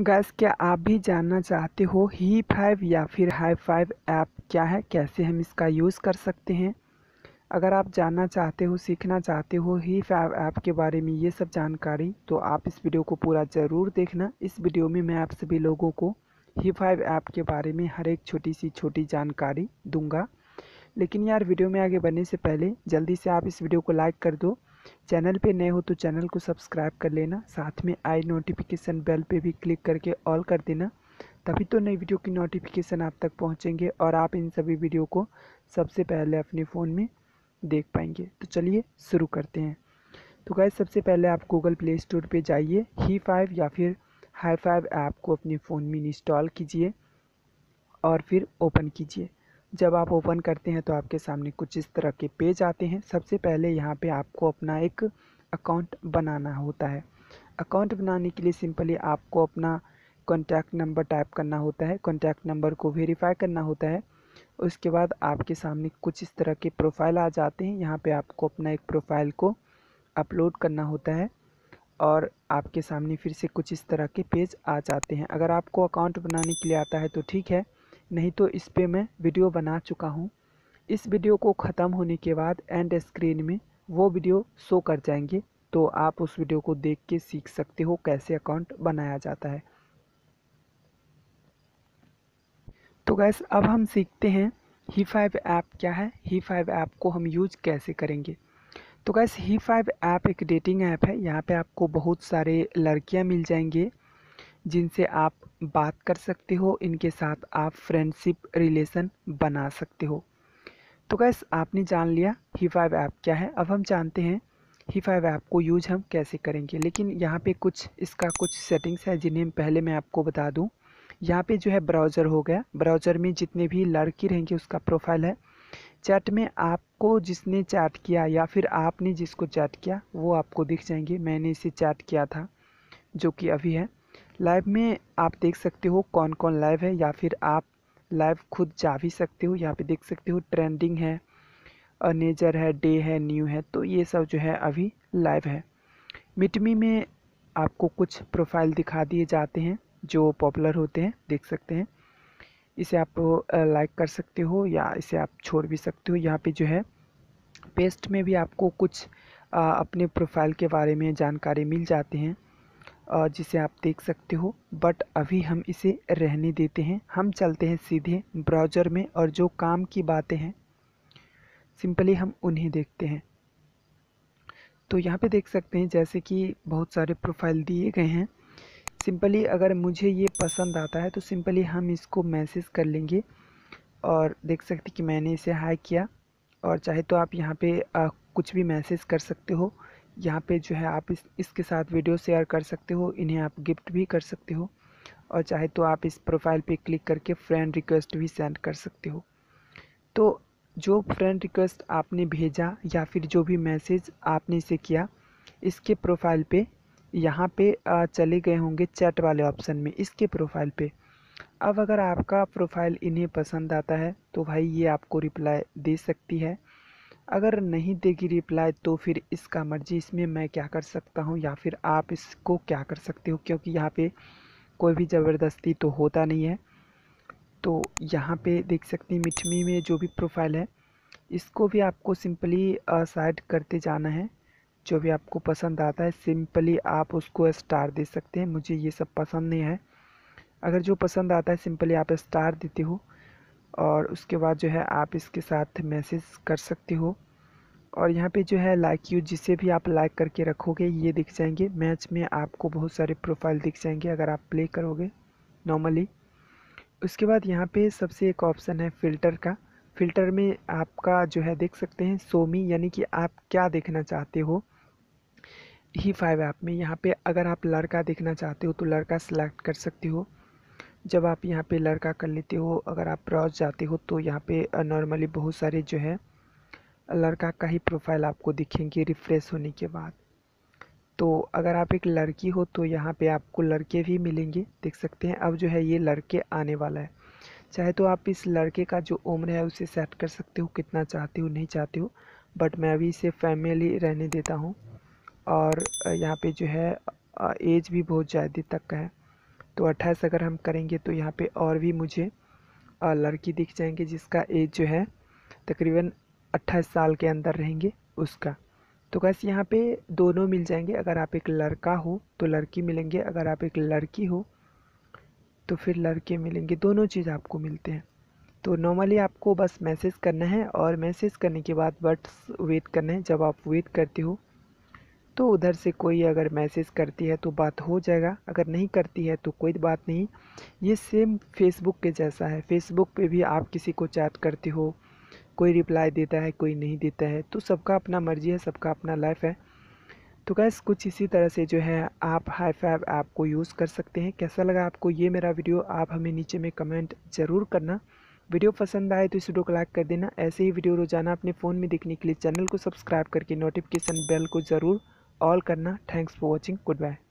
Guys, क्या आप भी जानना चाहते हो Hi5 या फिर Hi5 ऐप क्या है, कैसे हम इसका यूज़ कर सकते हैं। अगर आप जानना चाहते हो, सीखना चाहते हो Hi5 ऐप के बारे में ये सब जानकारी, तो आप इस वीडियो को पूरा ज़रूर देखना। इस वीडियो में मैं आप सभी लोगों को Hi5 ऐप के बारे में हर एक छोटी जानकारी दूँगा। लेकिन यार, वीडियो में आगे बढ़ने से पहले जल्दी से आप इस वीडियो को लाइक कर दो, चैनल पे नए हो तो चैनल को सब्सक्राइब कर लेना, साथ में आई नोटिफिकेशन बेल पे भी क्लिक करके ऑल कर देना, तभी तो नई वीडियो की नोटिफिकेशन आप तक पहुंचेंगे और आप इन सभी वीडियो को सबसे पहले अपने फ़ोन में देख पाएंगे। तो चलिए शुरू करते हैं। तो गाइस, सबसे पहले आप गूगल प्ले स्टोर पर जाइए, Hi5 या फिर Hi5 ऐप को अपने फ़ोन में इंस्टॉल कीजिए और फिर ओपन कीजिए। जब आप ओपन करते हैं तो आपके सामने कुछ इस तरह के पेज आते हैं। सबसे पहले यहाँ पे आपको अपना एक अकाउंट बनाना होता है। अकाउंट बनाने के लिए सिंपली आपको अपना कॉन्टैक्ट नंबर टाइप करना होता है, कॉन्टैक्ट नंबर को वेरीफाई करना होता है। उसके बाद आपके सामने कुछ इस तरह के प्रोफाइल आ जाते हैं। यहाँ पर आपको अपना एक प्रोफाइल को अपलोड करना होता है और आपके सामने फिर से कुछ इस तरह के पेज आ जाते हैं। अगर आपको अकाउंट बनाने के लिए आता है तो ठीक है, नहीं तो इस पे मैं वीडियो बना चुका हूँ। इस वीडियो को ख़त्म होने के बाद एंड स्क्रीन में वो वीडियो शो कर जाएंगे, तो आप उस वीडियो को देख के सीख सकते हो कैसे अकाउंट बनाया जाता है। तो गाइस, अब हम सीखते हैं Hi5 ऐप क्या है, Hi5 ऐप को हम यूज कैसे करेंगे। तो गाइस, Hi5 ऐप एक डेटिंग ऐप है। यहाँ पे आपको बहुत सारे लड़कियाँ मिल जाएंगी जिनसे आप बात कर सकते हो, इनके साथ आप फ्रेंडशिप रिलेशन बना सकते हो। तो गाइस, आपने जान लिया Hi5 ऐप क्या है। अब हम जानते हैं Hi5 ऐप को यूज हम कैसे करेंगे। लेकिन यहाँ पे इसका कुछ सेटिंग्स है जिन्हें पहले मैं आपको बता दूँ। यहाँ पे जो है ब्राउज़र हो गया, ब्राउज़र में जितने भी लड़की रहेंगे उसका प्रोफाइल है। चैट में आपको जिसने चैट किया या फिर आपने जिसको चैट किया वो आपको दिख जाएंगे। मैंने इसे चैट किया था जो कि अभी है। लाइव में आप देख सकते हो कौन कौन लाइव है, या फिर आप लाइव खुद जा भी सकते हो। यहाँ पे देख सकते हो ट्रेंडिंग है, नेचर है, डे है, न्यू है, तो ये सब जो है अभी लाइव है। मिटमी में आपको कुछ प्रोफाइल दिखा दिए जाते हैं जो पॉपुलर होते हैं, देख सकते हैं। इसे आप लाइक कर सकते हो या इसे आप छोड़ भी सकते हो। यहाँ पे जो है पेस्ट में भी आपको कुछ अपने प्रोफाइल के बारे में जानकारी मिल जाती हैं जिसे आप देख सकते हो, बट अभी हम इसे रहने देते हैं। हम चलते हैं सीधे ब्राउज़र में और जो काम की बातें हैं सिंपली हम उन्हें देखते हैं। तो यहाँ पे देख सकते हैं जैसे कि बहुत सारे प्रोफाइल दिए गए हैं। सिंपली अगर मुझे ये पसंद आता है तो सिंपली हम इसको मैसेज कर लेंगे और देख सकते कि मैंने इसे हाई किया, और चाहे तो आप यहाँ पे कुछ भी मैसेज कर सकते हो। यहाँ पे जो है आप इसके साथ वीडियो शेयर कर सकते हो, इन्हें आप गिफ्ट भी कर सकते हो, और चाहे तो आप इस प्रोफाइल पे क्लिक करके फ्रेंड रिक्वेस्ट भी सेंड कर सकते हो। तो जो फ्रेंड रिक्वेस्ट आपने भेजा या फिर जो भी मैसेज आपने इसे किया, इसके प्रोफाइल पे यहाँ पे चले गए होंगे चैट वाले ऑप्शन में, इसके प्रोफाइल पे। अब अगर आपका प्रोफाइल इन्हें पसंद आता है तो भाई ये आपको रिप्लाई दे सकती है। अगर नहीं देगी रिप्लाई तो फिर इसका मर्जी, इसमें मैं क्या कर सकता हूँ या फिर आप इसको क्या कर सकते हो, क्योंकि यहाँ पे कोई भी ज़बरदस्ती तो होता नहीं है। तो यहाँ पे देख सकते हैं मिठमी में जो भी प्रोफाइल है इसको भी आपको सिंपली साइड करते जाना है। जो भी आपको पसंद आता है सिंपली आप उसको स्टार दे सकते हैं। मुझे ये सब पसंद नहीं है, अगर जो पसंद आता है सिंपली आप स्टार देते हो, और उसके बाद जो है आप इसके साथ मैसेज कर सकते हो। और यहाँ पे जो है लाइक यू, जिसे भी आप लाइक करके रखोगे ये दिख जाएंगे। मैच में आपको बहुत सारे प्रोफाइल दिख जाएंगे अगर आप प्ले करोगे नॉर्मली। उसके बाद यहाँ पे सबसे एक ऑप्शन है फ़िल्टर का। फ़िल्टर में आपका जो है देख सकते हैं सोमी, यानी कि आप क्या देखना चाहते हो Hi5 ऐप में। यहाँ पर अगर आप लड़का देखना चाहते हो तो लड़का सेलेक्ट कर सकते हो। जब आप यहाँ पे लड़का कर लेते हो, अगर आप ब्राउज जाते हो तो यहाँ पे नॉर्मली बहुत सारे जो है लड़का का ही प्रोफाइल आपको दिखेंगे रिफ़्रेश होने के बाद। तो अगर आप एक लड़की हो तो यहाँ पे आपको लड़के भी मिलेंगे, देख सकते हैं। अब जो है ये लड़के आने वाला है, चाहे तो आप इस लड़के का जो उम्र है उसे सेट कर सकते हो, कितना चाहते हो नहीं चाहते हो, बट मैं अभी इसे फैमिली रहने देता हूँ। और यहाँ पर जो है एज भी बहुत ज़्यादा तक का है। तो 28 अगर हम करेंगे तो यहाँ पे और भी मुझे लड़की दिख जाएंगे जिसका एज जो है तकरीबन 28 साल के अंदर रहेंगे उसका। तो गाइस यहाँ पे दोनों मिल जाएंगे, अगर आप एक लड़का हो तो लड़की मिलेंगे, अगर आप एक लड़की हो तो फिर लड़के मिलेंगे, दोनों चीज़ आपको मिलते हैं। तो नॉर्मली आपको बस मैसेज करना है और मैसेज करने के बाद बट्स वेट करना है। जब आप वेट करते हो तो उधर से कोई अगर मैसेज करती है तो बात हो जाएगा, अगर नहीं करती है तो कोई बात नहीं। ये सेम फेसबुक के जैसा है, फेसबुक पे भी आप किसी को चैट करते हो, कोई रिप्लाई देता है कोई नहीं देता है, तो सबका अपना मर्जी है, सबका अपना लाइफ है। तो गाइस कुछ इसी तरह से जो है आप Hi5 ऐप को यूज़ कर सकते हैं। कैसा लगा आपको ये मेरा वीडियो, आप हमें नीचे में कमेंट ज़रूर करना। वीडियो पसंद आए तो इस वीडियो को लाइक कर देना। ऐसे ही वीडियो रोजाना अपने फ़ोन में देखने के लिए चैनल को सब्सक्राइब करके नोटिफिकेशन बेल को ज़रूर ऑल करना। Thanks for watching, good bye.